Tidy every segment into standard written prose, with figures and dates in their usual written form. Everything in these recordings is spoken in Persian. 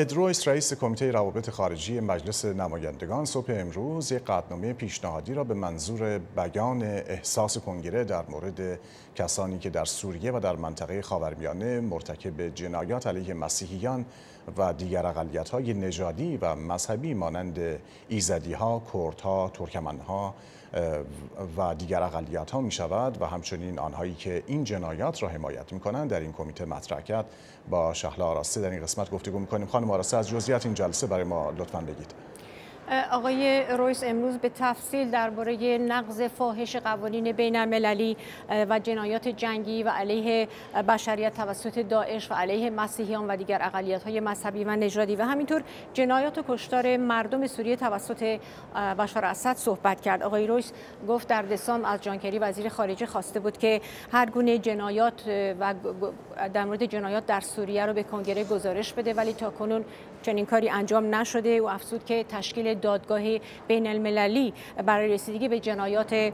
اد رویس رئیس کمیته روابط خارجی مجلس نمایندگان صبح امروز یک قطعنامه پیشنهادی را به منظور بیان احساس کنگره در مورد کسانی که در سوریه و در منطقه خاورمیانه مرتکب جنایات علیه مسیحیان و دیگر اقلیت‌های نژادی و مذهبی مانند ایزدی‌ها، کردها، ترکمن‌ها و دیگر اقلیت‌ها می‌شود و همچنین آنهایی که این جنایات را حمایت می‌کنند در این کمیته مطرح کرد. با شهلا آراسته در این قسمت گفتگو می‌کنیم. خانم آراسته، از جزئیات این جلسه برای ما لطفاً بگید. آقای رویس امروز به تفصیل درباره نقض فاحش قوانین بین‌المللی و جنایات جنگی و علیه بشریت توسط داعش و علیه مسیحیان و دیگر اقلیت‌های مذهبی و نژادی و همینطور جنایات و کشتار مردم سوریه توسط بشار اسد صحبت کرد. آقای رویس گفت در دسامبر از جان کری وزیر خارجه خواسته بود که هر گونه جنایات و در مورد جنایات در سوریه رو به کنگره گزارش بده، ولی تاکنون چنین کاری انجام نشده. و افزود که تشکیل دادگاه بین المللی برای رسیدگی به جنایات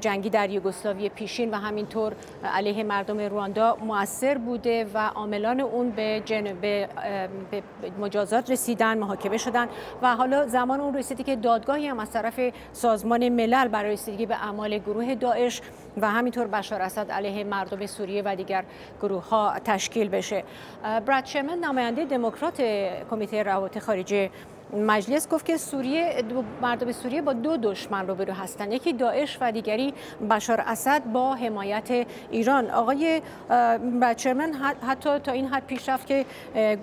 جنگی در یوگسلاوی پیشین و همینطور علیه مردم رواندا مؤثر بوده و عاملان اون به مجازات رسیدن، محاکمه شدن و حالا زمان اون رسیده که دادگاهی هم از طرف سازمان ملل برای رسیدگی به اعمال گروه داعش و همینطور بشار اسد علیه مردم سوریه و دیگر گروه ها تشکیل بشه. براد شرمن نماینده دموکرات کمیته روابط خارجی مجلس گفت که مردم سوریه با دو دشمن روبرو هستند، یکی داعش و دیگری بشار اسد با حمایت ایران. آقای برچرمن حتی تا این حد پیش رفت که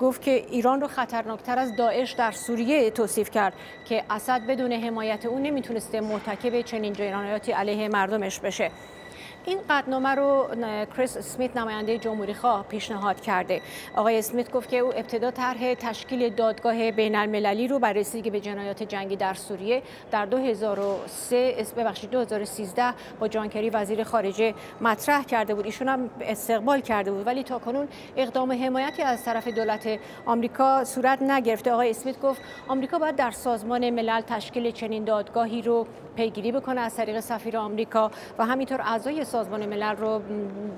گفت که ایران رو خطرناکتر از داعش در سوریه توصیف کرد که اسد بدون حمایت اون نمیتونسته مرتکب چنین جنایاتی علیه مردمش بشه. این قطعنامه رو کریس اسمیت نماینده جمهوری خواه پیشنهاد کرده. آقای اسمیت گفت که او ابتدا طرح تشکیل دادگاه بین المللی رو برای رسیدگی به جنایات جنگی در سوریه در 2013 با جان کری وزیر خارجه مطرح کرده بود. ایشون هم استقبال کرده بود، ولی تاکنون اقدام حمایتی از طرف دولت آمریکا صورت نگرفته. آقای اسمیت گفت آمریکا باید در سازمان ملل تشکیل چنین دادگاهی رو پیگیری بکنه از طریق سفیر آمریکا و همینطور اعضای سازمان ملل رو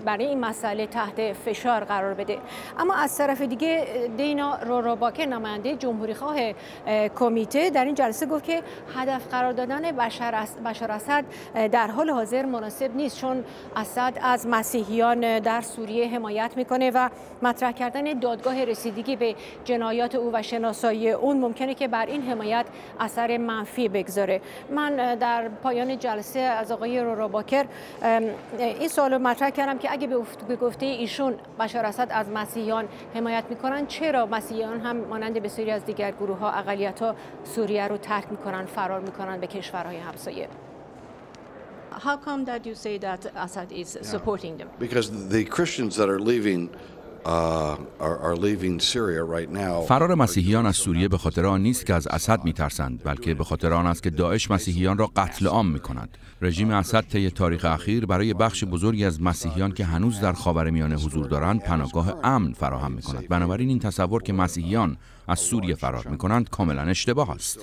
برای این مسئله تحت فشار قرار بده. اما از طرف دیگه دینا روحراباکر نماینده جمهوری خواه کمیته در این جلسه گفت که هدف قرار دادن بشار اسد در حال حاضر مناسب نیست، چون اسد از مسیحیان در سوریه حمایت میکنه و مطرح کردن دادگاه رسیدگی به جنایات او و شناسایی اون ممکنه که بر این حمایت اثر منفی بگذاره. من در پایان جلسه از آقای روحراباکر این سوال رو مطرح کردم که اگه به گفته ایشون بشار اسد از مسیحیان حمایت میکنن، چرا مسیحیان هم مانند بسیاری از دیگر گروه ها اقلیت‌ها سوریه رو ترک میکنن، فرار میکنن به کشورهای همسایه؟ How come that you say that Assad is supporting them? Because the Christians that are leaving are leaving Syria right now. فرار مسیحیان از سوریه به خاطر آن نیست که از اسد میترسند، بلکه به خاطر آن است که داعش مسیحیان را قتل عام میکند. رژیم اسد طی تاریخ اخیر برای بخش بزرگی از مسیحیان که هنوز در خاورمیانه حضور دارند پناهگاه امن فراهم میکند. بنابراین این تصور که مسیحیان از سوریه فرار میکنند کاملا اشتباه است.